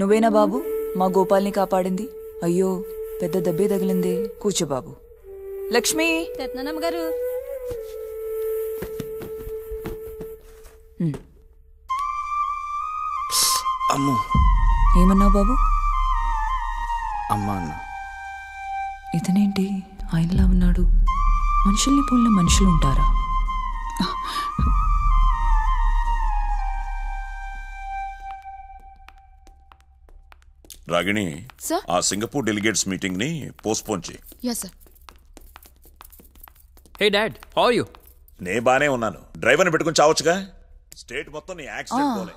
నువ్వేనా బాబు మా గోపాల్ని కాపాడింది? అయ్యో పెద్ద దెబ్బే తగిలింది. కూర్చో బాబు. లక్ష్మి రత్నమ్మ గారు ఏమన్నావు బాబు? అమ్మా అన్న. ఇతనేంటి ఆయనలా ఉన్నాడు? మనుషుల్ని పోలిన మనుషులు ఉంటారా? రాగిణి, ఆ సింగపూర్ డెలిగేట్స్ మీటింగ్ ని పోస్ట్పోన్ చేయి. yes sir. hey dad, how are you? నే బానే ఉన్నాను. డ్రైవర్ని పెట్టుకొని చావొచ్చుగా. స్టేట్ మొత్తం నీ యాక్సిడెంట్ పోలే.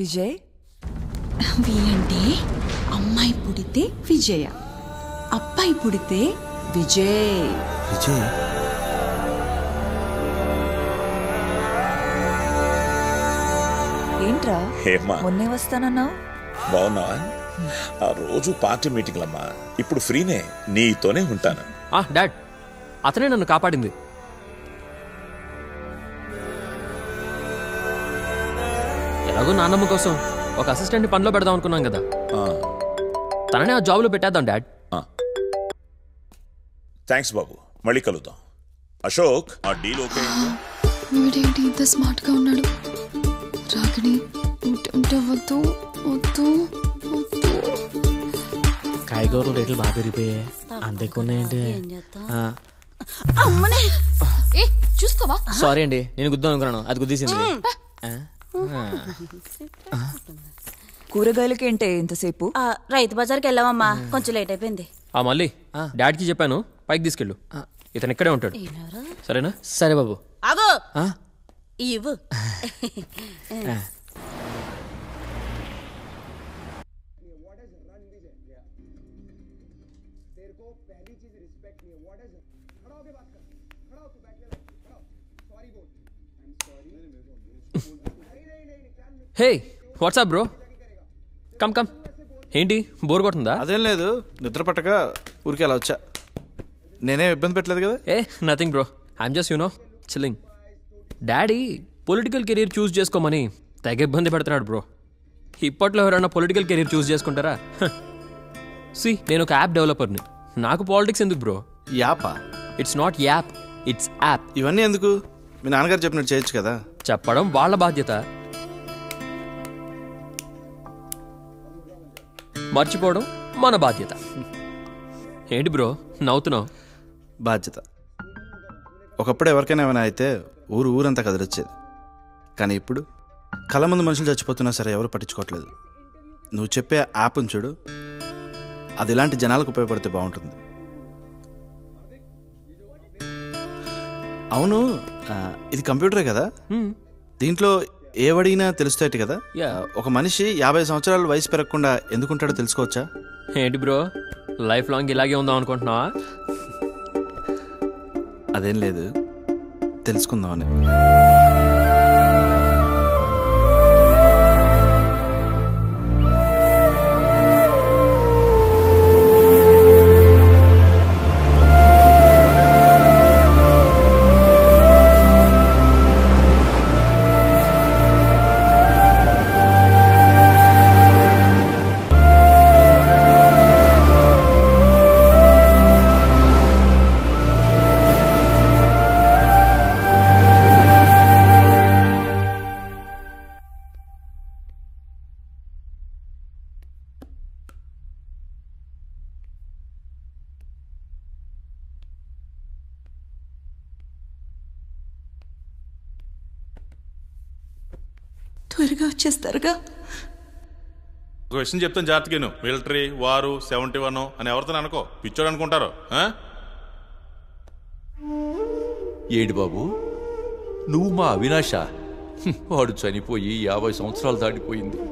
విజయ్ వీళ్ళంటే అమ్మాయి పుడితే విజయ, అబ్బాయి పుడితే విజయ్. విజయ్ ఏంట్రా మొన్నే వస్తానన్నావు? బావున్నా. ఆ రోజు పార్టీ మీటింగ్లమ్మా, ఇప్పుడు ఫ్రీనే, నీతోనే ఉంటాను. డాడ్ అతనే నన్ను కాపాడింది. ఎలాగో నాన్నమ్మ కోసం ఒక అసిస్టెంట్ పనిలో పెడదాం అనుకున్నాం కదా, తననే ఆ జాబ్లో పెట్టేద్దాం డాడ్. థ్యాంక్స్ బాబు, మళ్ళీ కలుద్దాం. అశోక్ ఆ డీల్ ఓకే? వీడేంటి ఇంత స్మార్ట్గా ఉన్నాడు? రాగిణి ఉండవద్దు వద్దు వద్దు. కాయగూరలు రేట్లు బాగా పెరిగిపోయాయి, అంత ఎక్కువ ఉన్నాయంటే. చూసుకోవా? సారీ అండి, నేను గుద్దాం అనుకున్నాను, అది గుద్దేసింది. కూరగాయలకి ఏంటే ఇంతసేపు? రైతు బజార్కి వెళ్ళామమ్మా, కొంచెం లేట్ అయిపోయింది. మళ్ళీ డాడీకి చెప్పాను పైకి తీసుకెళ్ళు, ఇతను ఇక్కడే ఉంటాడు. సరేనా? సరే బాబు. ఇవ్వు. Hey WhatsApp bro, come come. ఏంటి బోర్ కొట్టుందా? అదేం లేదు, నిద్ర పట్టక ఊరికే అలా వచ్చా. నేనే ఇబ్బంది పెట్టలేదు కదా. ఏ nothing bro, I'm just you know chilling. Daddy political career choose చేసుకోమని తెగ ఇబ్బంది పెడుతున్నాడు బ్రో. ఇప్పట్లో ఎవరైనా పొలిటికల్ కెరీర్ చూస్ చేసుకుంటారా? సి, నేను ఒక యాప్ డెవలపర్ని, నాకు పాలిటిక్స్ ఎందుకు బ్రో? యాపా? It's not app, it's app. ఇవన్నీ ఎందుకు? మీ నాన్నగారు చెప్పినట్టు చేయొచ్చు కదా. చెప్పడం వాళ్ళ బాధ్యత, మర్చిపోవడం మన బాధ్యత. ఏంటి బ్రో నవ్వుతున్నావు? బాధ్యత. ఒకప్పుడు ఎవరికైనా ఏమైనా అయితే ఊరు ఊరంతా కదిలొచ్చేది, కానీ ఇప్పుడు కళ్ళ ముందు మనుషులు చచ్చిపోతున్నా సరే ఎవరు పట్టించుకోవట్లేదు. నువ్వు చెప్పే యాప్ని చూడు, అది ఇలాంటి జనాలకు ఉపయోగపడితే బాగుంటుంది. అవును, ఇది కంప్యూటరే కదా, దీంట్లో ఏవడినా తెలుస్తాయి కదా. ఒక మనిషి 50 సంవత్సరాల వయసు పెరగకుండా ఎందుకుంటాడో తెలుసుకోవచ్చా? ఏంటి బ్రో లైఫ్ లాంగ్ ఇలాగే ఉందాం అనుకుంటున్నావా? అదేం లేదు, తెలుసుకుందామని. చేస్తారుగా. ఒక విషయం చెప్తాను జాగ్రత్తగాను, మిలిటరీ వారు 71 అని ఎవరితో అనుకో, పిచ్చోడు అనుకుంటారు. ఏడు బాబు నువ్వు మా అవినాశ, వాడు చనిపోయి 50 సంవత్సరాలు దాటిపోయింది.